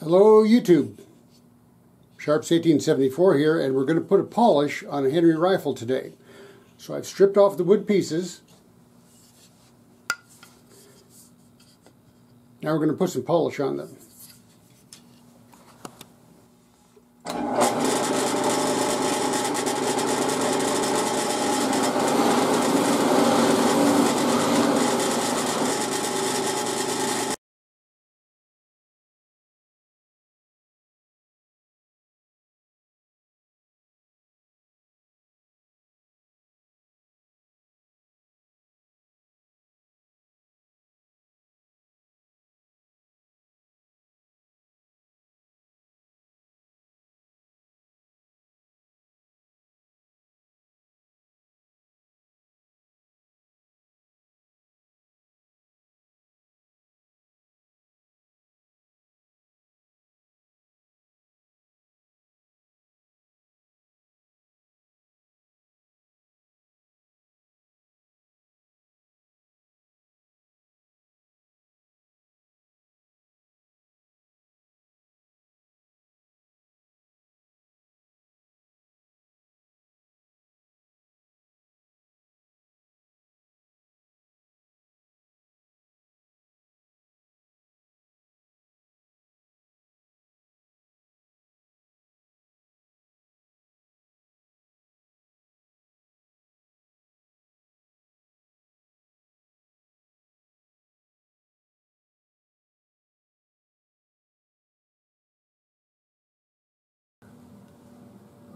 Hello YouTube, Sharps 1874 here, and we're going to put a polish on a Henry rifle today. So I've stripped off the wood pieces. Now we're going to put some polish on them.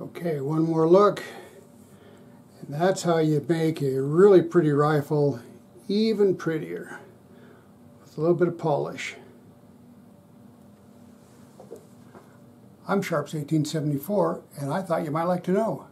Okay, one more look, and that's how you make a really pretty rifle even prettier with a little bit of polish. I'm Sharps 1874, and I thought you might like to know.